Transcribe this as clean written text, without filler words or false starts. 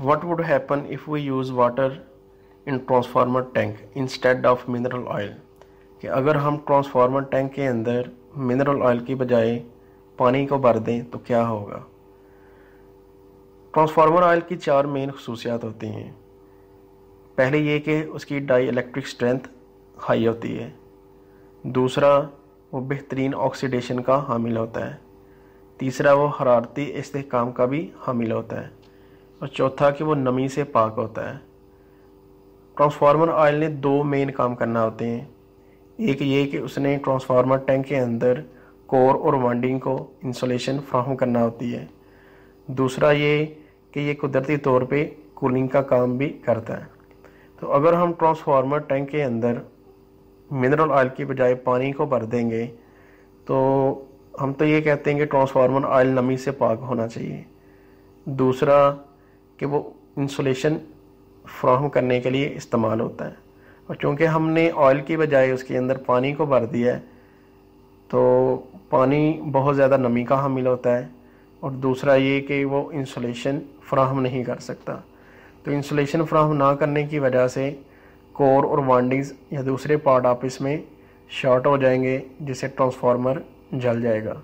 what would happen if we use water in transformer tank instead of mineral oil? कि अगर हम transformer tank के अंदर mineral oil की बजाय पानी को भर दें तो क्या होगा? ट्रांसफार्मर ऑयल की चार मेन खसूसियात होती हैं। पहले ये कि उसकी डाई इलेक्ट्रिक स्ट्रेंथ हाई होती है, दूसरा वो बेहतरीन ऑक्सीडेशन का हामिल होता है, तीसरा वो हरारती इस्तेहकाम का भी हामिल होता है, और चौथा कि वो नमी से पाक होता है। ट्रांसफार्मर ऑयल ने दो मेन काम करना होते हैं, एक ये कि उसने ट्रांसफार्मर टैंक के अंदर कोर और वाइंडिंग को इंसुलेशन फ्राहम करना होती है, दूसरा ये कि ये कुदरती तौर पे कूलिंग का काम भी करता है। तो अगर हम ट्रांसफार्मर टैंक के अंदर मिनरल ऑयल की बजाय पानी को भर देंगे तो हम तो ये कहते हैं कि ट्रांसफार्मर ऑयल नमी से पाक होना चाहिए, दूसरा कि वो इंसुलेशन फ्राहम करने के लिए इस्तेमाल होता है, और चूँकि हमने ऑयल की बजाय उसके अंदर पानी को भर दिया है तो पानी बहुत ज़्यादा नमी का हामिल होता है, और दूसरा ये कि वो इंसुलेशन फ्राहम नहीं कर सकता। तो इंसुलेशन फ्राहम ना करने की वजह से कोर और वाइंडिंग्स या दूसरे पार्ट आपस में शॉर्ट हो जाएंगे, जिससे ट्रांसफार्मर जल जाएगा।